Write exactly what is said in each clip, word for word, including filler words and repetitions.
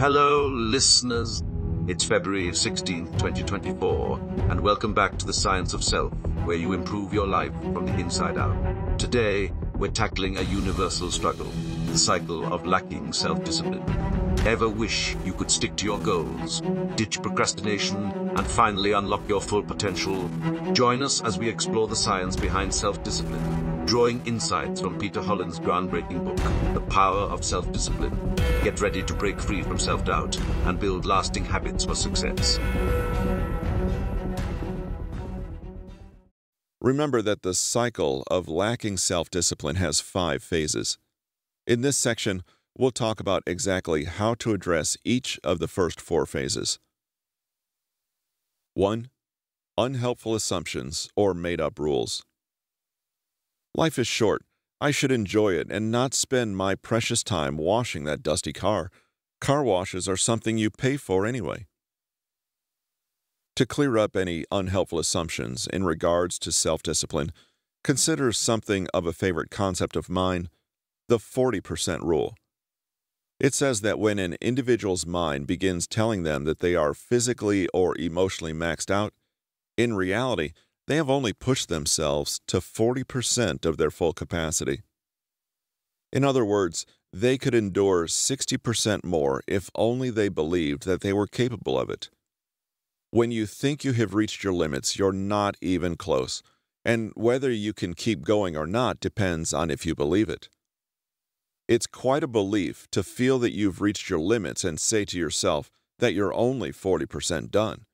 Hello, listeners. It's February sixteenth, twenty twenty-four, and welcome back to The Science of Self, where you improve your life from the inside out. Today, we're tackling a universal struggle, the cycle of lacking self-discipline. Ever wish you could stick to your goals, ditch procrastination, and finally unlock your full potential? Join us as we explore the science behind self-discipline, drawing insights from Peter Hollins' groundbreaking book, The Power of Self-Discipline. Get ready to break free from self-doubt and build lasting habits for success. Remember that the cycle of lacking self-discipline has five phases. In this section, we'll talk about exactly how to address each of the first four phases. one. Unhelpful assumptions or made-up rules. Life is short. I should enjoy it and not spend my precious time washing that dusty car. Car washes are something you pay for anyway. To clear up any unhelpful assumptions in regards to self-discipline, consider something of a favorite concept of mine, the forty percent rule. It says that when an individual's mind begins telling them that they are physically or emotionally maxed out, in reality, they have only pushed themselves to forty percent of their full capacity. In other words, they could endure sixty percent more if only they believed that they were capable of it. When you think you have reached your limits, you're not even close, and whether you can keep going or not depends on if you believe it. It's quite a belief to feel that you've reached your limits and say to yourself that you're only forty percent done.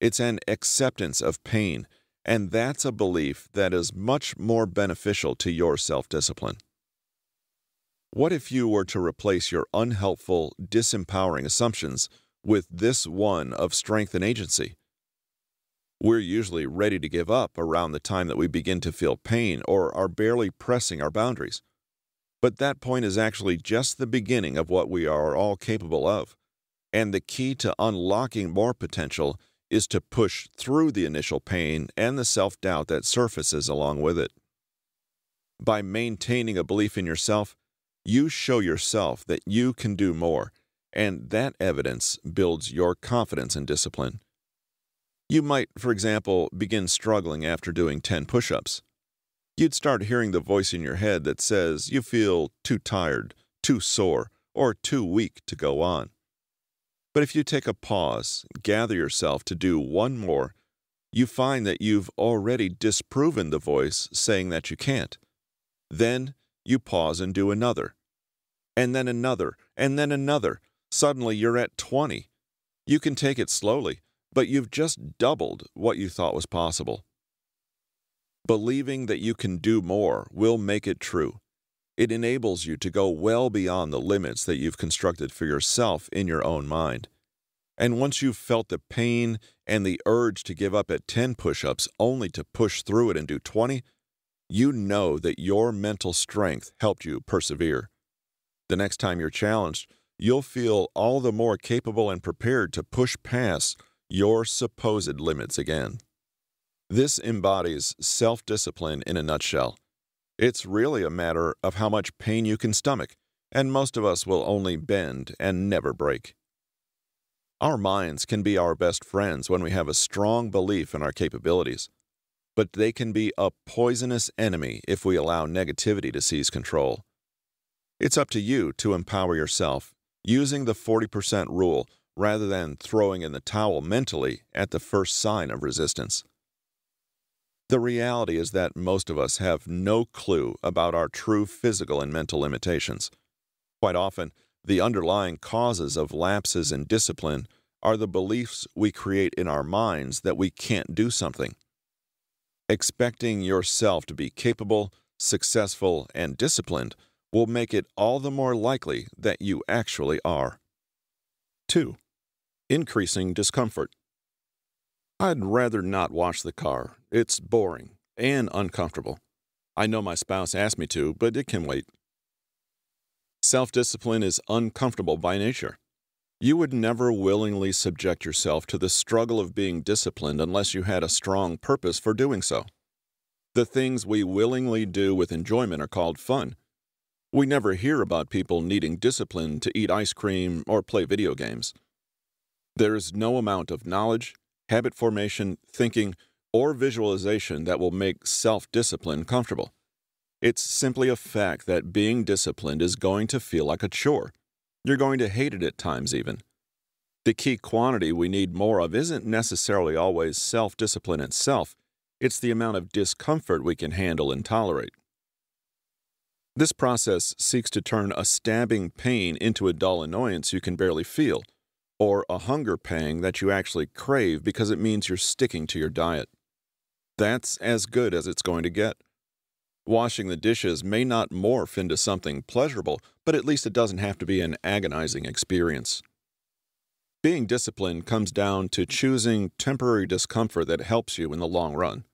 It's an acceptance of pain, and that's a belief that is much more beneficial to your self-discipline. What if you were to replace your unhelpful, disempowering assumptions with this one of strength and agency? We're usually ready to give up around the time that we begin to feel pain or are barely pressing our boundaries. But that point is actually just the beginning of what we are all capable of, and the key to unlocking more potential is to push through the initial pain and the self-doubt that surfaces along with it. By maintaining a belief in yourself, you show yourself that you can do more, and that evidence builds your confidence and discipline. You might, for example, begin struggling after doing ten push-ups. You'd start hearing the voice in your head that says you feel too tired, too sore, or too weak to go on. But if you take a pause, gather yourself to do one more, you find that you've already disproven the voice saying that you can't. Then you pause and do another, and then another, and then another. Suddenly you're at twenty. You can take it slowly, but you've just doubled what you thought was possible. Believing that you can do more will make it true. It enables you to go well beyond the limits that you've constructed for yourself in your own mind. And once you've felt the pain and the urge to give up at ten push-ups only to push through it and do twenty, you know that your mental strength helped you persevere. The next time you're challenged, you'll feel all the more capable and prepared to push past your supposed limits again. This embodies self-discipline in a nutshell. It's really a matter of how much pain you can stomach, and most of us will only bend and never break. Our minds can be our best friends when we have a strong belief in our capabilities, but they can be a poisonous enemy if we allow negativity to seize control. It's up to you to empower yourself using the forty percent rule rather than throwing in the towel mentally at the first sign of resistance. The reality is that most of us have no clue about our true physical and mental limitations. Quite often, the underlying causes of lapses in discipline are the beliefs we create in our minds that we can't do something. Expecting yourself to be capable, successful, and disciplined will make it all the more likely that you actually are. two. Increasing discomfort. I'd rather not wash the car. It's boring and uncomfortable. I know my spouse asked me to, but it can wait. Self-discipline is uncomfortable by nature. You would never willingly subject yourself to the struggle of being disciplined unless you had a strong purpose for doing so. The things we willingly do with enjoyment are called fun. We never hear about people needing discipline to eat ice cream or play video games. There is no amount of knowledge, habit formation, thinking, or visualization that will make self-discipline comfortable. It's simply a fact that being disciplined is going to feel like a chore. You're going to hate it at times even. The key quantity we need more of isn't necessarily always self-discipline itself. It's the amount of discomfort we can handle and tolerate. This process seeks to turn a stabbing pain into a dull annoyance you can barely feel, or a hunger pang that you actually crave because it means you're sticking to your diet. That's as good as it's going to get. Washing the dishes may not morph into something pleasurable, but at least it doesn't have to be an agonizing experience. Being disciplined comes down to choosing temporary discomfort that helps you in the long run.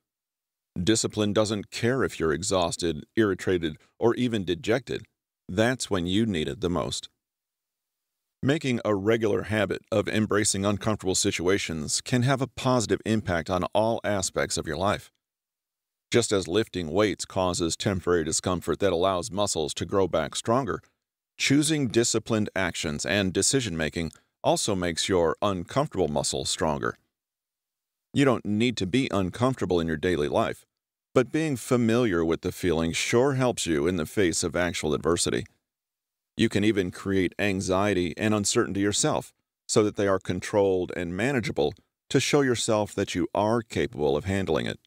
Discipline doesn't care if you're exhausted, irritated, or even dejected. That's when you need it the most. Making a regular habit of embracing uncomfortable situations can have a positive impact on all aspects of your life. Just as lifting weights causes temporary discomfort that allows muscles to grow back stronger, choosing disciplined actions and decision-making also makes your uncomfortable muscles stronger. You don't need to be uncomfortable in your daily life, but being familiar with the feeling sure helps you in the face of actual adversity. You can even create anxiety and uncertainty yourself so that they are controlled and manageable to show yourself that you are capable of handling it.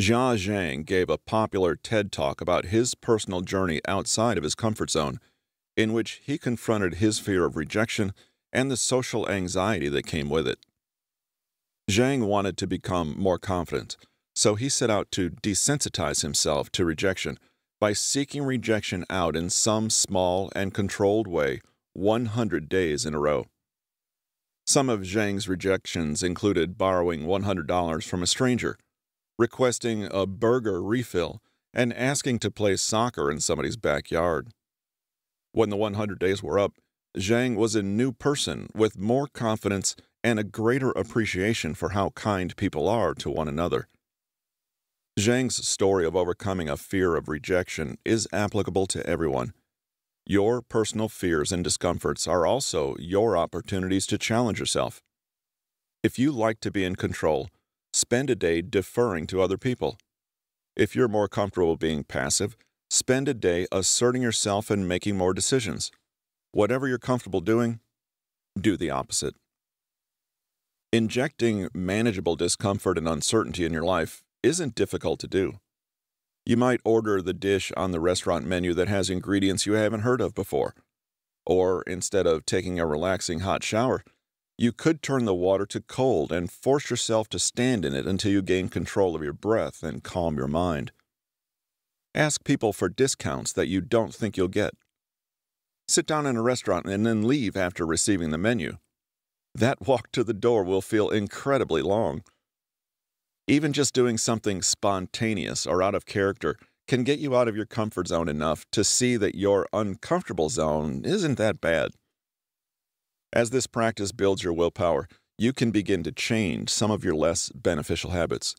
Jia Jiang gave a popular TED Talk about his personal journey outside of his comfort zone, in which he confronted his fear of rejection and the social anxiety that came with it. Jiang wanted to become more confident, so he set out to desensitize himself to rejection by seeking rejection out in some small and controlled way one hundred days in a row. Some of Zhang's rejections included borrowing one hundred dollars from a stranger, requesting a burger refill, and asking to play soccer in somebody's backyard. When the one hundred days were up, Jiang was a new person with more confidence and a greater appreciation for how kind people are to one another. Zhang's story of overcoming a fear of rejection is applicable to everyone. Your personal fears and discomforts are also your opportunities to challenge yourself. If you like to be in control, spend a day deferring to other people. If you're more comfortable being passive, spend a day asserting yourself and making more decisions. Whatever you're comfortable doing, do the opposite. Injecting manageable discomfort and uncertainty in your life isn't difficult to do. You might order the dish on the restaurant menu that has ingredients you haven't heard of before. Or instead of taking a relaxing hot shower, you could turn the water to cold and force yourself to stand in it until you gain control of your breath and calm your mind. Ask people for discounts that you don't think you'll get. Sit down in a restaurant and then leave after receiving the menu. That walk to the door will feel incredibly long. Even just doing something spontaneous or out of character can get you out of your comfort zone enough to see that your uncomfortable zone isn't that bad. As this practice builds your willpower, you can begin to change some of your less beneficial habits.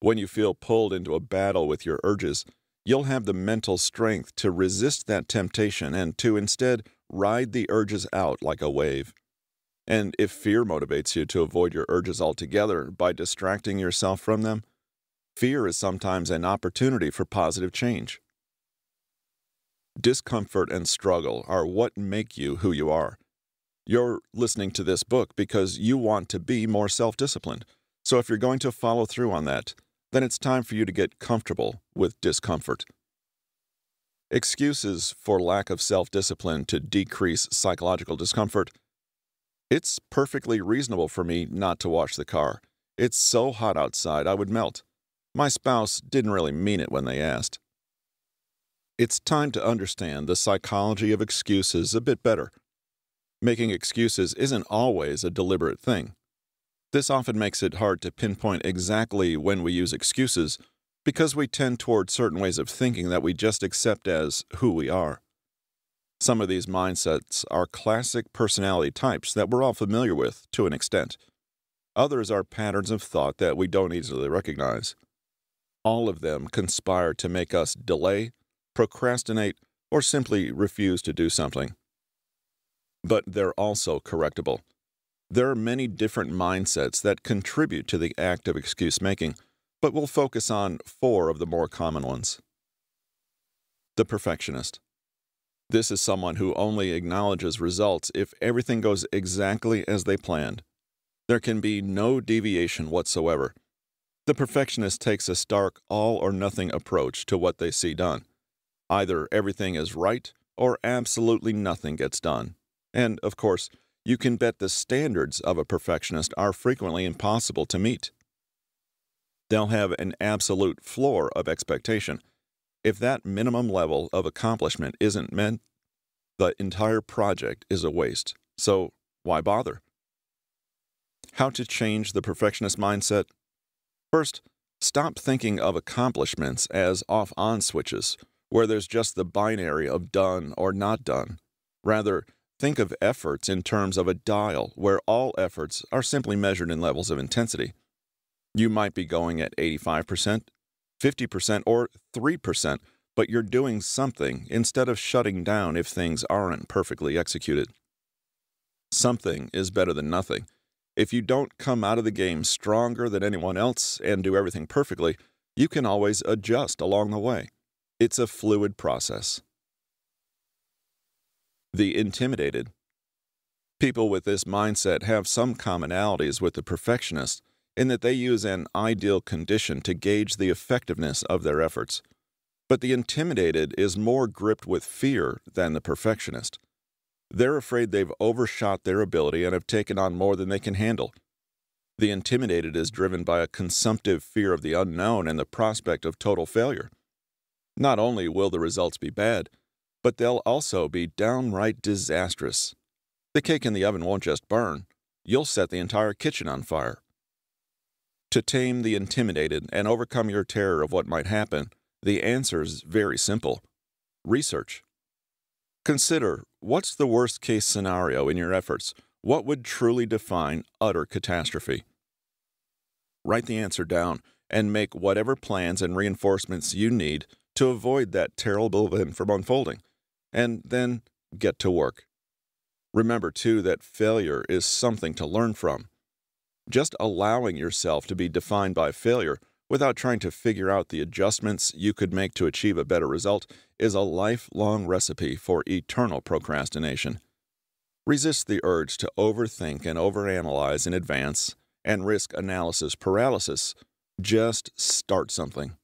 When you feel pulled into a battle with your urges, you'll have the mental strength to resist that temptation and to instead ride the urges out like a wave. And if fear motivates you to avoid your urges altogether by distracting yourself from them, fear is sometimes an opportunity for positive change. Discomfort and struggle are what make you who you are. You're listening to this book because you want to be more self-disciplined. So if you're going to follow through on that, then it's time for you to get comfortable with discomfort. Excuses for lack of self-discipline to decrease psychological discomfort. It's perfectly reasonable for me not to wash the car. It's so hot outside I would melt. My spouse didn't really mean it when they asked. It's time to understand the psychology of excuses a bit better. Making excuses isn't always a deliberate thing. This often makes it hard to pinpoint exactly when we use excuses because we tend toward certain ways of thinking that we just accept as who we are. Some of these mindsets are classic personality types that we're all familiar with to an extent. Others are patterns of thought that we don't easily recognize. All of them conspire to make us delay, procrastinate, or simply refuse to do something. But they're also correctable. There are many different mindsets that contribute to the act of excuse-making, but we'll focus on four of the more common ones. The perfectionist. This is someone who only acknowledges results if everything goes exactly as they planned. There can be no deviation whatsoever. The perfectionist takes a stark all-or-nothing approach to what they see done. Either everything is right or absolutely nothing gets done. And, of course, you can bet the standards of a perfectionist are frequently impossible to meet. They'll have an absolute floor of expectation. If that minimum level of accomplishment isn't met, the entire project is a waste. So why bother? How to change the perfectionist mindset? First, stop thinking of accomplishments as off-on switches, where there's just the binary of done or not done. Rather, think of efforts in terms of a dial, where all efforts are simply measured in levels of intensity. You might be going at eighty-five percent, fifty percent, or three percent, but you're doing something instead of shutting down if things aren't perfectly executed. Something is better than nothing. If you don't come out of the game stronger than anyone else and do everything perfectly, you can always adjust along the way. It's a fluid process. The intimidated. People with this mindset have some commonalities with the perfectionist, in that they use an ideal condition to gauge the effectiveness of their efforts. But the intimidated is more gripped with fear than the perfectionist. They're afraid they've overshot their ability and have taken on more than they can handle. The intimidated is driven by a consumptive fear of the unknown and the prospect of total failure. Not only will the results be bad, but they'll also be downright disastrous. The cake in the oven won't just burn. You'll set the entire kitchen on fire. To tame the intimidated and overcome your terror of what might happen, the answer's very simple. Research. Consider, what's the worst-case scenario in your efforts? What would truly define utter catastrophe? Write the answer down and make whatever plans and reinforcements you need to avoid that terrible event from unfolding, and then get to work. Remember, too, that failure is something to learn from. Just allowing yourself to be defined by failure without trying to figure out the adjustments you could make to achieve a better result is a lifelong recipe for eternal procrastination. Resist the urge to overthink and overanalyze in advance and risk analysis paralysis. Just start something.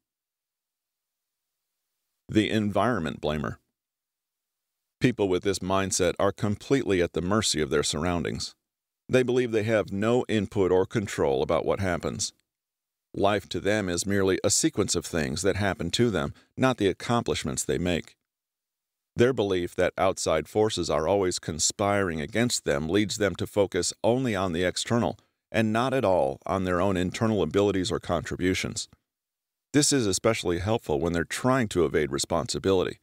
The environment blamer. People with this mindset are completely at the mercy of their surroundings. They believe they have no input or control about what happens. Life to them is merely a sequence of things that happen to them, not the accomplishments they make. Their belief that outside forces are always conspiring against them leads them to focus only on the external and not at all on their own internal abilities or contributions. This is especially helpful when they're trying to evade responsibility.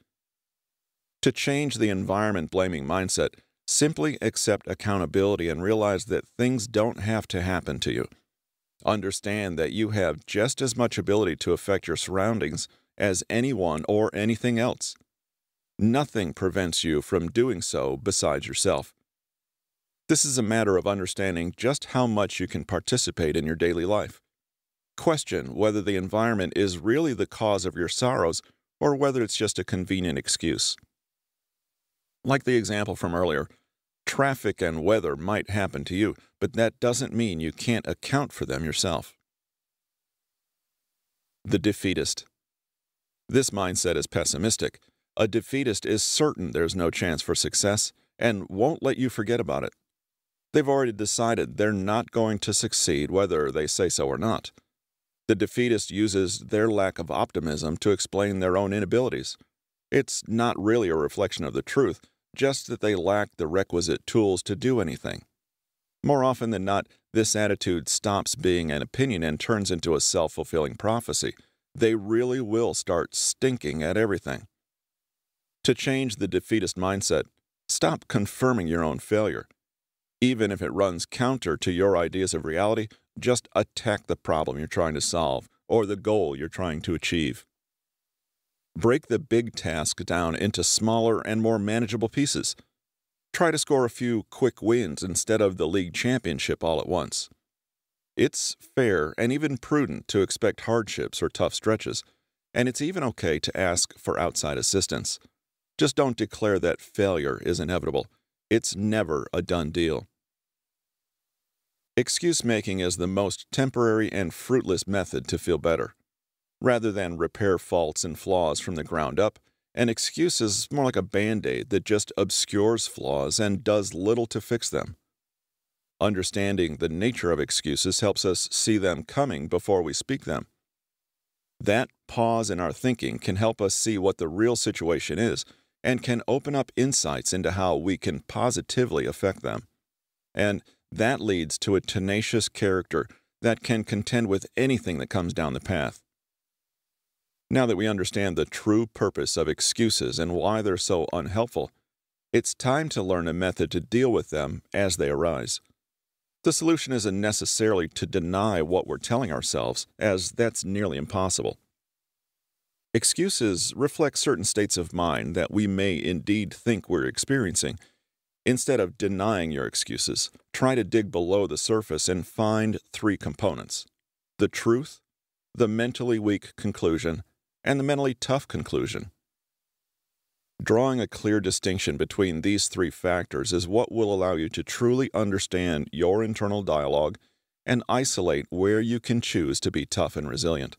To change the environment-blaming mindset, simply accept accountability and realize that things don't have to happen to you. Understand that you have just as much ability to affect your surroundings as anyone or anything else. Nothing prevents you from doing so besides yourself. This is a matter of understanding just how much you can participate in your daily life. Question whether the environment is really the cause of your sorrows or whether it's just a convenient excuse. Like the example from earlier, traffic and weather might happen to you, but that doesn't mean you can't account for them yourself. The defeatist. This mindset is pessimistic. A defeatist is certain there's no chance for success and won't let you forget about it. They've already decided they're not going to succeed whether they say so or not. The defeatist uses their lack of optimism to explain their own inabilities. It's not really a reflection of the truth, just that they lack the requisite tools to do anything. More often than not, this attitude stops being an opinion and turns into a self-fulfilling prophecy. They really will start stinking at everything. To change the defeatist mindset, stop confirming your own failure. Even if it runs counter to your ideas of reality, just attack the problem you're trying to solve or the goal you're trying to achieve. Break the big task down into smaller and more manageable pieces. Try to score a few quick wins instead of the league championship all at once. It's fair and even prudent to expect hardships or tough stretches, and it's even okay to ask for outside assistance. Just don't declare that failure is inevitable. It's never a done deal. Excuse-making is the most temporary and fruitless method to feel better. Rather than repair faults and flaws from the ground up, an excuse is more like a Band-Aid that just obscures flaws and does little to fix them. Understanding the nature of excuses helps us see them coming before we speak them. That pause in our thinking can help us see what the real situation is and can open up insights into how we can positively affect them. And that leads to a tenacious character that can contend with anything that comes down the path. Now that we understand the true purpose of excuses and why they're so unhelpful, it's time to learn a method to deal with them as they arise. The solution isn't necessarily to deny what we're telling ourselves, as that's nearly impossible. Excuses reflect certain states of mind that we may indeed think we're experiencing. Instead of denying your excuses, try to dig below the surface and find three components: the truth, the mentally weak conclusion, and the mentally tough conclusion. Drawing a clear distinction between these three factors is what will allow you to truly understand your internal dialogue and isolate where you can choose to be tough and resilient.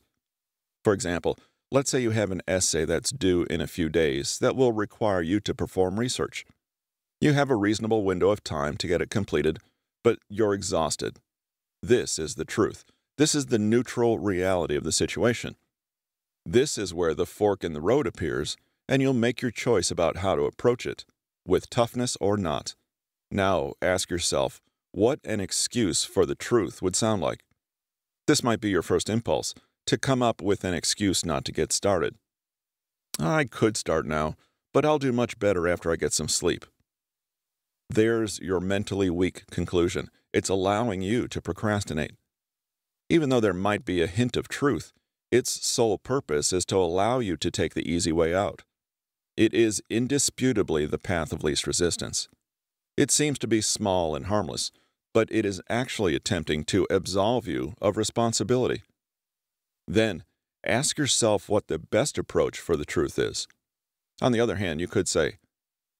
For example, let's say you have an essay that's due in a few days that will require you to perform research. You have a reasonable window of time to get it completed, but you're exhausted. This is the truth. This is the neutral reality of the situation. This is where the fork in the road appears, and you'll make your choice about how to approach it, with toughness or not. Now ask yourself what an excuse for the truth would sound like. This might be your first impulse, to come up with an excuse not to get started. I could start now, but I'll do much better after I get some sleep. There's your mentally weak conclusion. It's allowing you to procrastinate. Even though there might be a hint of truth, its sole purpose is to allow you to take the easy way out. It is indisputably the path of least resistance. It seems to be small and harmless, but it is actually attempting to absolve you of responsibility. Then, ask yourself what the best approach for the truth is. On the other hand, you could say,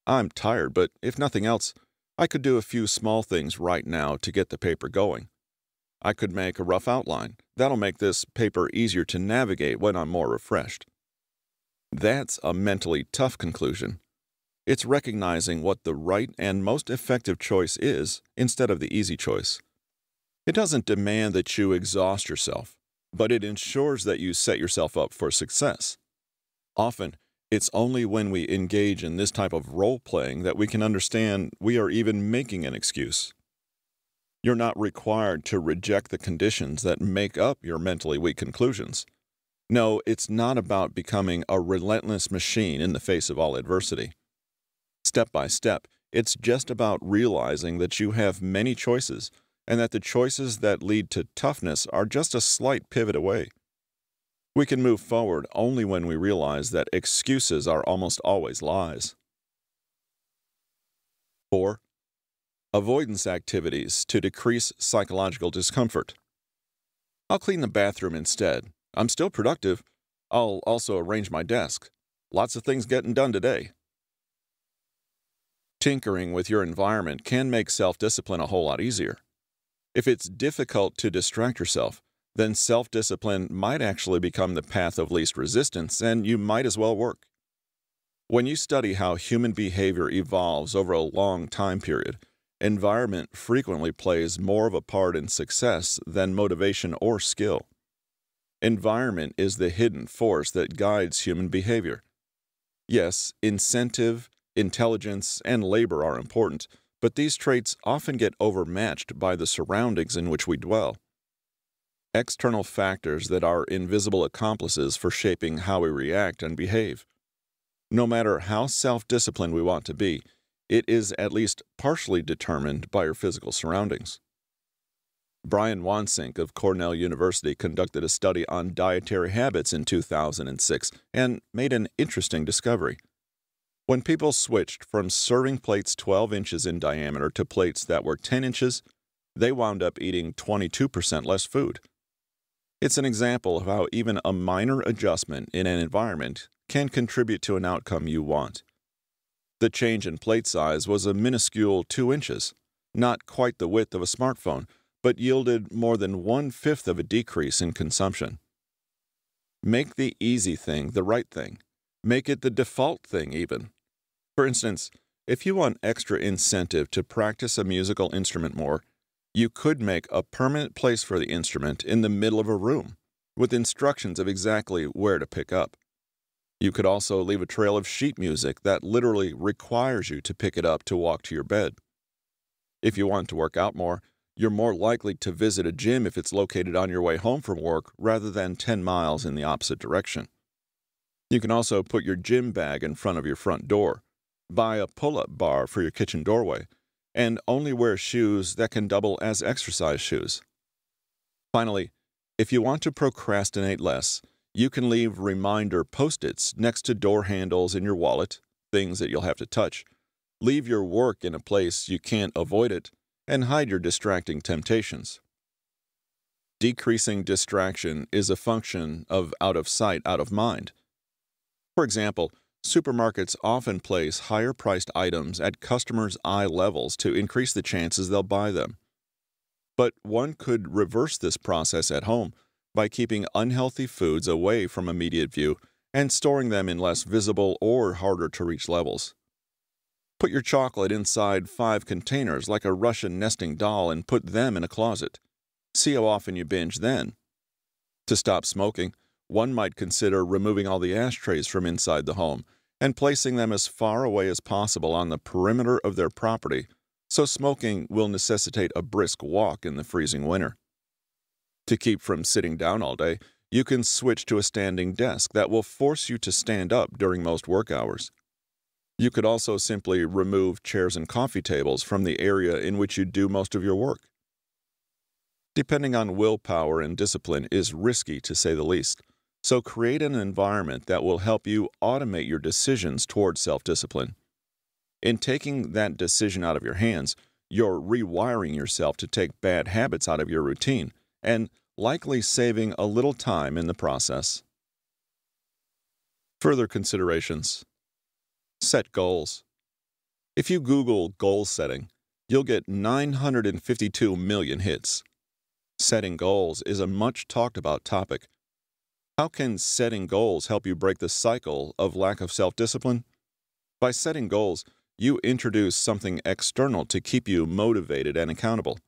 I'm tired, but if nothing else, I could do a few small things right now to get the paper going. I could make a rough outline. That'll make this paper easier to navigate when I'm more refreshed. That's a mentally tough conclusion. It's recognizing what the right and most effective choice is instead of the easy choice. It doesn't demand that you exhaust yourself, but it ensures that you set yourself up for success. Often, it's only when we engage in this type of role-playing that we can understand we are even making an excuse. You're not required to reject the conditions that make up your mentally weak conclusions. No, it's not about becoming a relentless machine in the face of all adversity. Step by step, it's just about realizing that you have many choices and that the choices that lead to toughness are just a slight pivot away. We can move forward only when we realize that excuses are almost always lies. Four. Avoidance activities to decrease psychological discomfort. I'll clean the bathroom instead. I'm still productive. I'll also arrange my desk. Lots of things getting done today. Tinkering with your environment can make self-discipline a whole lot easier. If it's difficult to distract yourself, then self-discipline might actually become the path of least resistance, and you might as well work. When you study how human behavior evolves over a long time period, environment frequently plays more of a part in success than motivation or skill. Environment is the hidden force that guides human behavior. Yes, incentive, intelligence, and labor are important, but these traits often get overmatched by the surroundings in which we dwell. External factors that are invisible accomplices for shaping how we react and behave. No matter how self-disciplined we want to be, it is at least partially determined by your physical surroundings. Brian Wansink of Cornell University conducted a study on dietary habits in two thousand six and made an interesting discovery. When people switched from serving plates twelve inches in diameter to plates that were ten inches, they wound up eating twenty-two percent less food. It's an example of how even a minor adjustment in an environment can contribute to an outcome you want. The change in plate size was a minuscule two inches, not quite the width of a smartphone, but yielded more than one-fifth of a decrease in consumption. Make the easy thing the right thing. Make it the default thing even. For instance, if you want extra incentive to practice a musical instrument more, you could make a permanent place for the instrument in the middle of a room, with instructions of exactly where to pick up. You could also leave a trail of sheet music that literally requires you to pick it up to walk to your bed. If you want to work out more, you're more likely to visit a gym if it's located on your way home from work rather than ten miles in the opposite direction. You can also put your gym bag in front of your front door, buy a pull-up bar for your kitchen doorway, and only wear shoes that can double as exercise shoes. Finally, if you want to procrastinate less, you can leave reminder post-its next to door handles in your wallet, things that you'll have to touch. Leave your work in a place you can't avoid it, and hide your distracting temptations. Decreasing distraction is a function of out of sight, out of mind. For example, supermarkets often place higher-priced items at customers' eye levels to increase the chances they'll buy them. But one could reverse this process at home by keeping unhealthy foods away from immediate view and storing them in less visible or harder-to-reach levels. Put your chocolate inside five containers like a Russian nesting doll and put them in a closet. See how often you binge then. To stop smoking, one might consider removing all the ashtrays from inside the home and placing them as far away as possible on the perimeter of their property, so smoking will necessitate a brisk walk in the freezing winter. To keep from sitting down all day, you can switch to a standing desk that will force you to stand up during most work hours. You could also simply remove chairs and coffee tables from the area in which you do most of your work. Depending on willpower and discipline is risky, to say the least, so create an environment that will help you automate your decisions toward self-discipline. In taking that decision out of your hands, you're rewiring yourself to take bad habits out of your routine and likely saving a little time in the process. Further considerations. Set goals. If you Google goal setting, you'll get nine hundred fifty-two million hits. Setting goals is a much talked about topic. How can setting goals help you break the cycle of lack of self-discipline? By setting goals, you introduce something external to keep you motivated and accountable.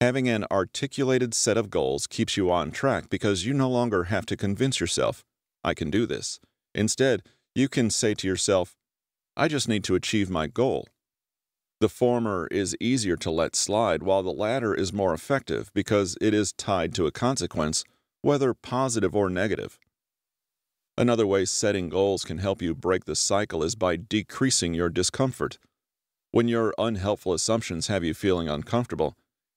Having an articulated set of goals keeps you on track because you no longer have to convince yourself, I can do this. Instead, you can say to yourself, I just need to achieve my goal. The former is easier to let slide, while the latter is more effective because it is tied to a consequence, whether positive or negative. Another way setting goals can help you break the cycle is by decreasing your discomfort. When your unhelpful assumptions have you feeling uncomfortable,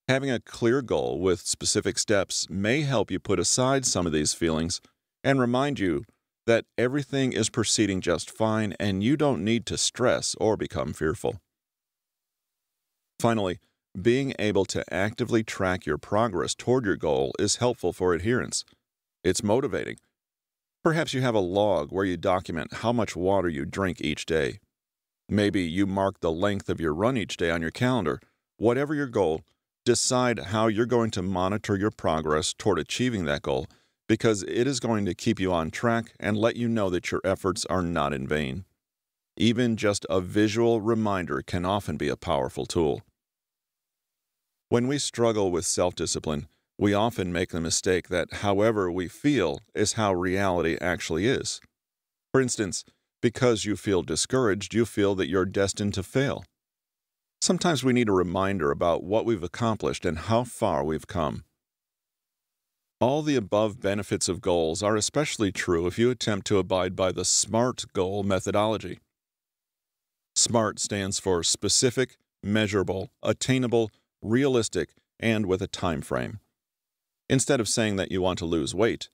having a clear goal with specific steps may help you put aside some of these feelings and remind you that everything is proceeding just fine and you don't need to stress or become fearful. Finally, being able to actively track your progress toward your goal is helpful for adherence. It's motivating. Perhaps you have a log where you document how much water you drink each day. Maybe you mark the length of your run each day on your calendar. Whatever your goal, decide how you're going to monitor your progress toward achieving that goal, because it is going to keep you on track and let you know that your efforts are not in vain. Even just a visual reminder can often be a powerful tool. When we struggle with self-discipline, we often make the mistake that however we feel is how reality actually is. For instance, because you feel discouraged, you feel that you're destined to fail. Sometimes we need a reminder about what we've accomplished and how far we've come. All the above benefits of goals are especially true if you attempt to abide by the SMART goal methodology. SMART stands for specific, measurable, attainable, realistic, and with a time frame. Instead of saying that you want to lose weight,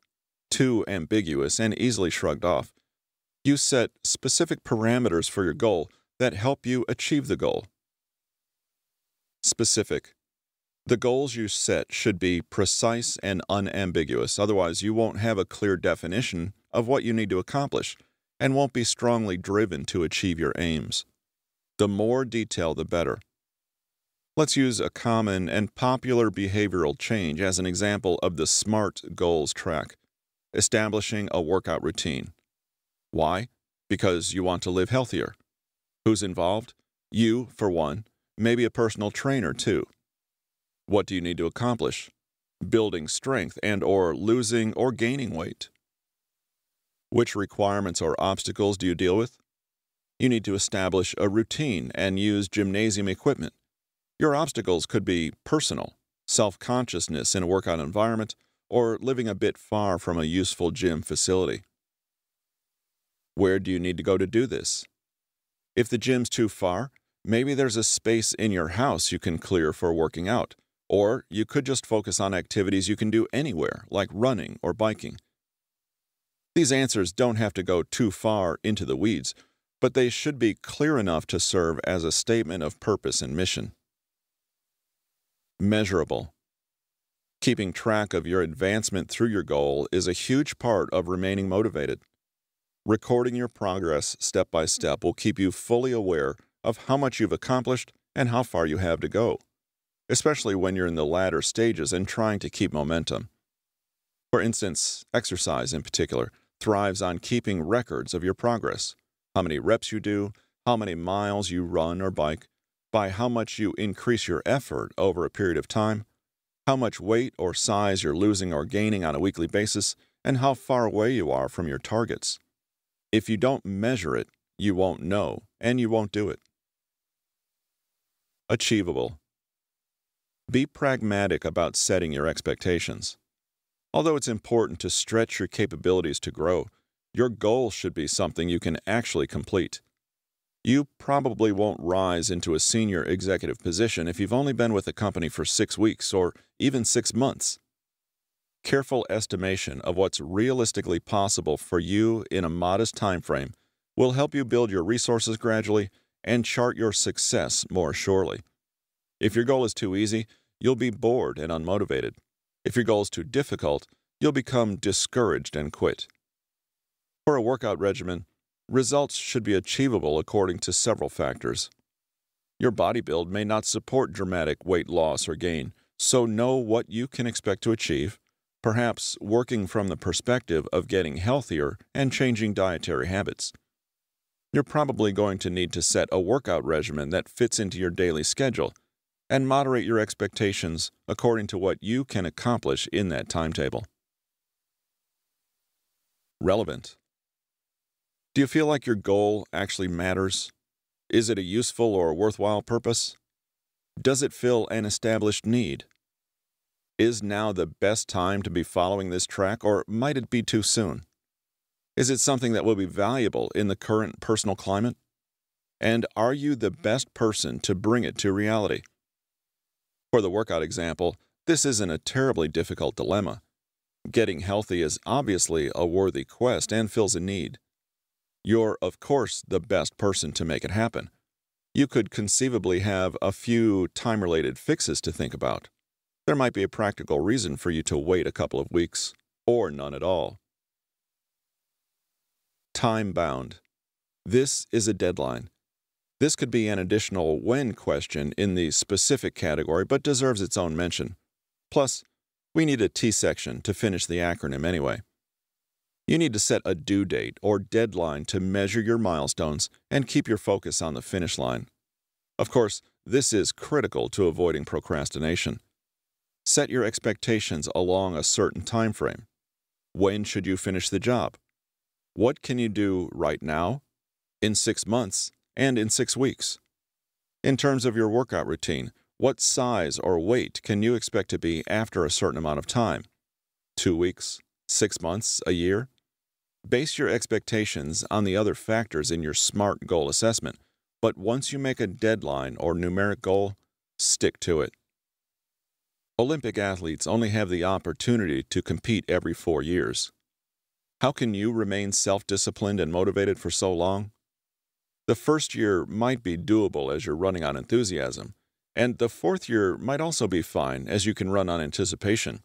too ambiguous and easily shrugged off, you set specific parameters for your goal that help you achieve the goal. Specific. The goals you set should be precise and unambiguous, otherwise you won't have a clear definition of what you need to accomplish and won't be strongly driven to achieve your aims. The more detail, the better. Let's use a common and popular behavioral change as an example of the SMART goals track, establishing a workout routine. Why? Because you want to live healthier. Who's involved? You, for one, maybe a personal trainer, too. What do you need to accomplish? Building strength and or losing or gaining weight. Which requirements or obstacles do you deal with? You need to establish a routine and use gymnasium equipment. Your obstacles could be personal, self-consciousness in a workout environment, or living a bit far from a useful gym facility. Where do you need to go to do this? If the gym's too far, maybe there's a space in your house you can clear for working out, or you could just focus on activities you can do anywhere, like running or biking. These answers don't have to go too far into the weeds, but they should be clear enough to serve as a statement of purpose and mission. Measurable. Keeping track of your advancement through your goal is a huge part of remaining motivated. Recording your progress step by step will keep you fully aware of how much you've accomplished and how far you have to go, especially when you're in the latter stages and trying to keep momentum. For instance, exercise in particular thrives on keeping records of your progress, how many reps you do, how many miles you run or bike, by how much you increase your effort over a period of time, how much weight or size you're losing or gaining on a weekly basis, and how far away you are from your targets. If you don't measure it, you won't know, and you won't do it. Achievable. Be pragmatic about setting your expectations. Although it's important to stretch your capabilities to grow, your goal should be something you can actually complete. You probably won't rise into a senior executive position if you've only been with a company for six weeks or even six months. Careful estimation of what's realistically possible for you in a modest time frame will help you build your resources gradually and chart your success more surely. If your goal is too easy, you'll be bored and unmotivated. If your goal is too difficult, you'll become discouraged and quit. For a workout regimen, results should be achievable according to several factors. Your body build may not support dramatic weight loss or gain, so know what you can expect to achieve, perhaps working from the perspective of getting healthier and changing dietary habits. You're probably going to need to set a workout regimen that fits into your daily schedule and moderate your expectations according to what you can accomplish in that timetable. Relevant. Do you feel like your goal actually matters? Is it a useful or worthwhile purpose? Does it fill an established need? Is now the best time to be following this track, or might it be too soon? Is it something that will be valuable in the current personal climate? And are you the best person to bring it to reality? For the workout example, this isn't a terribly difficult dilemma. Getting healthy is obviously a worthy quest and fills a need. You're, of course, the best person to make it happen. You could conceivably have a few time-related fixes to think about. There might be a practical reason for you to wait a couple of weeks, or none at all. Time-bound. This is a deadline. This could be an additional when question in the specific category, but deserves its own mention. Plus, we need a T-section to finish the acronym anyway. You need to set a due date or deadline to measure your milestones and keep your focus on the finish line. Of course, this is critical to avoiding procrastination. Set your expectations along a certain time frame. When should you finish the job? What can you do right now, in six months, and in six weeks? In terms of your workout routine, what size or weight can you expect to be after a certain amount of time? Two weeks? Six months? A year? Base your expectations on the other factors in your SMART goal assessment, but once you make a deadline or numeric goal, stick to it. Olympic athletes only have the opportunity to compete every four years. How can you remain self-disciplined and motivated for so long? The first year might be doable as you're running on enthusiasm, and the fourth year might also be fine as you can run on anticipation.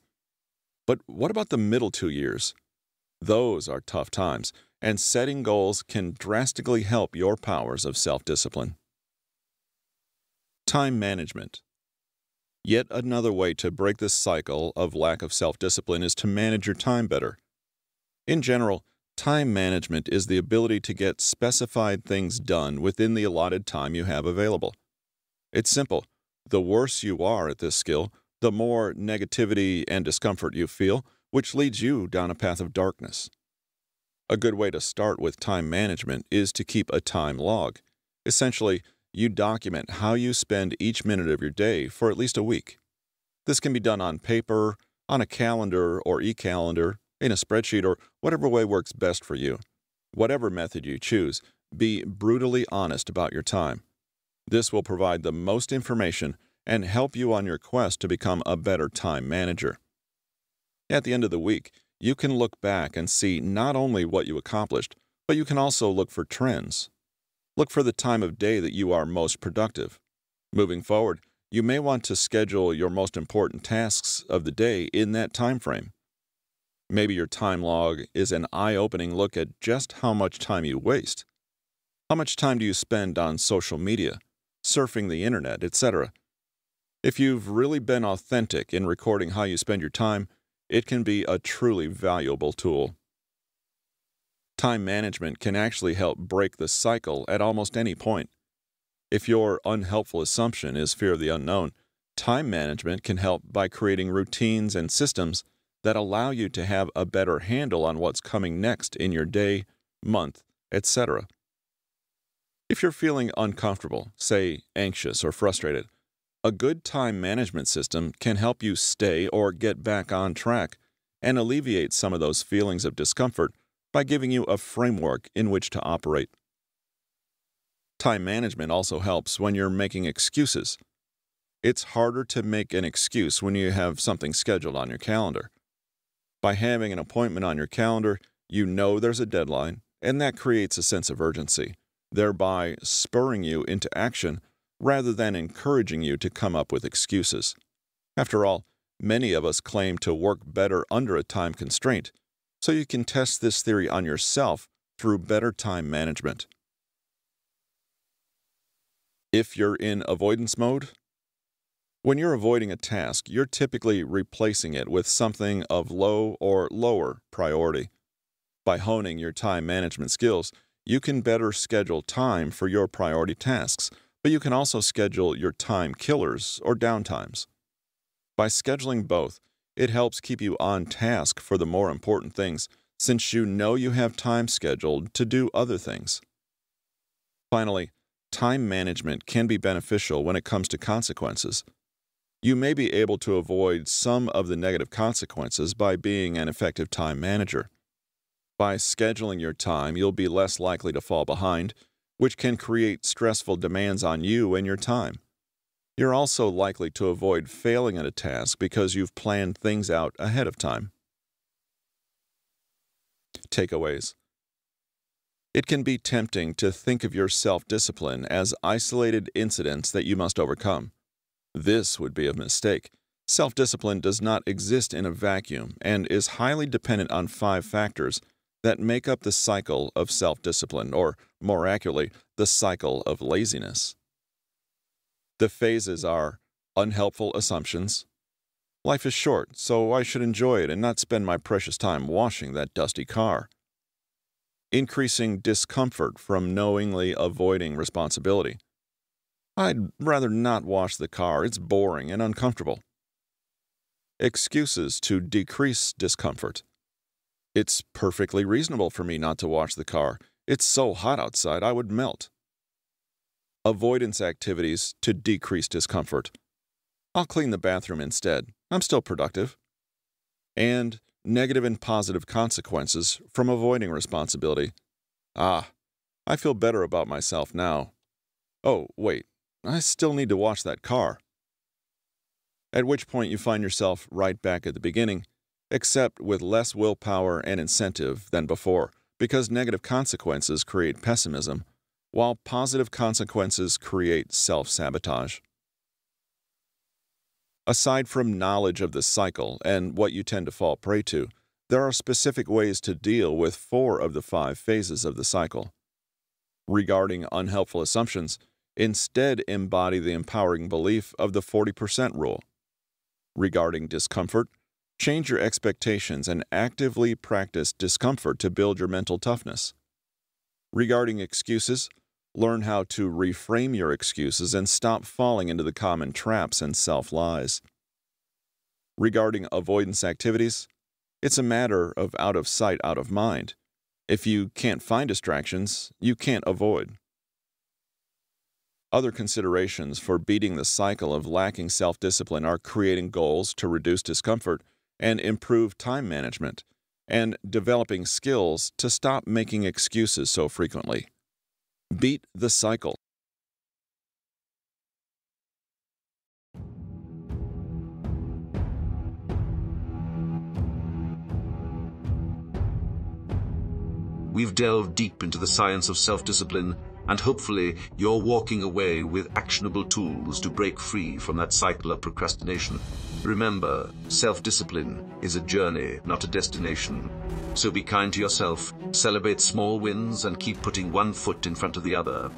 But what about the middle two years? Those are tough times, and setting goals can drastically help your powers of self-discipline. Time management. Yet another way to break this cycle of lack of self-discipline is to manage your time better. In general, time management is the ability to get specified things done within the allotted time you have available. It's simple. The worse you are at this skill, the more negativity and discomfort you feel, which leads you down a path of darkness. A good way to start with time management is to keep a time log. Essentially, you document how you spend each minute of your day for at least a week. This can be done on paper, on a calendar or e-calendar, in a spreadsheet, or whatever way works best for you. Whatever method you choose, be brutally honest about your time. This will provide the most information and help you on your quest to become a better time manager. At the end of the week, you can look back and see not only what you accomplished, but you can also look for trends. Look for the time of day that you are most productive. Moving forward, you may want to schedule your most important tasks of the day in that time frame. Maybe your time log is an eye-opening look at just how much time you waste. How much time do you spend on social media, surfing the internet, et cetera? If you've really been authentic in recording how you spend your time, it can be a truly valuable tool. Time management can actually help break the cycle at almost any point. If your unhelpful assumption is fear of the unknown, time management can help by creating routines and systems that allow you to have a better handle on what's coming next in your day, month, et cetera. If you're feeling uncomfortable, say anxious or frustrated, a good time management system can help you stay or get back on track and alleviate some of those feelings of discomfort by giving you a framework in which to operate. Time management also helps when you're making excuses. It's harder to make an excuse when you have something scheduled on your calendar. By having an appointment on your calendar, you know there's a deadline, and that creates a sense of urgency, thereby spurring you into action rather than encouraging you to come up with excuses. After all, many of us claim to work better under a time constraint, so you can test this theory on yourself through better time management. If you're in avoidance mode, when you're avoiding a task, you're typically replacing it with something of low or lower priority. By honing your time management skills, you can better schedule time for your priority tasks, but you can also schedule your time killers or downtimes. By scheduling both, it helps keep you on task for the more important things, since you know you have time scheduled to do other things. Finally, time management can be beneficial when it comes to consequences. You may be able to avoid some of the negative consequences by being an effective time manager. By scheduling your time, you'll be less likely to fall behind, which can create stressful demands on you and your time. You're also likely to avoid failing at a task because you've planned things out ahead of time. Takeaways. It can be tempting to think of your self-discipline as isolated incidents that you must overcome. This would be a mistake. Self-discipline does not exist in a vacuum and is highly dependent on five factors that make up the cycle of self-discipline, or more accurately, the cycle of laziness. The phases are unhelpful assumptions. Life is short, so I should enjoy it and not spend my precious time washing that dusty car. Increasing discomfort from knowingly avoiding responsibility. I'd rather not wash the car. It's boring and uncomfortable. Excuses to decrease discomfort. It's perfectly reasonable for me not to wash the car. It's so hot outside I would melt. Avoidance activities to decrease discomfort. I'll clean the bathroom instead. I'm still productive. And negative and positive consequences from avoiding responsibility. Ah, I feel better about myself now. Oh, wait. I still need to wash that car. at which point you find yourself right back at the beginning, except with less willpower and incentive than before, because negative consequences create pessimism, while positive consequences create self-sabotage. Aside from knowledge of the cycle and what you tend to fall prey to, there are specific ways to deal with four of the five phases of the cycle. Regarding unhelpful assumptions, instead embody the empowering belief of the forty percent rule. Regarding discomfort, change your expectations and actively practice discomfort to build your mental toughness. Regarding excuses, learn how to reframe your excuses and stop falling into the common traps and self-lies. Regarding avoidance activities, it's a matter of out of sight, out of mind. If you can't find distractions, you can't avoid. Other considerations for beating the cycle of lacking self-discipline are creating goals to reduce discomfort and improve time management, and developing skills to stop making excuses so frequently. Beat the cycle. We've delved deep into the science of self-discipline, and hopefully you're walking away with actionable tools to break free from that cycle of procrastination. Remember, self-discipline is a journey, not a destination. So be kind to yourself, celebrate small wins, and keep putting one foot in front of the other.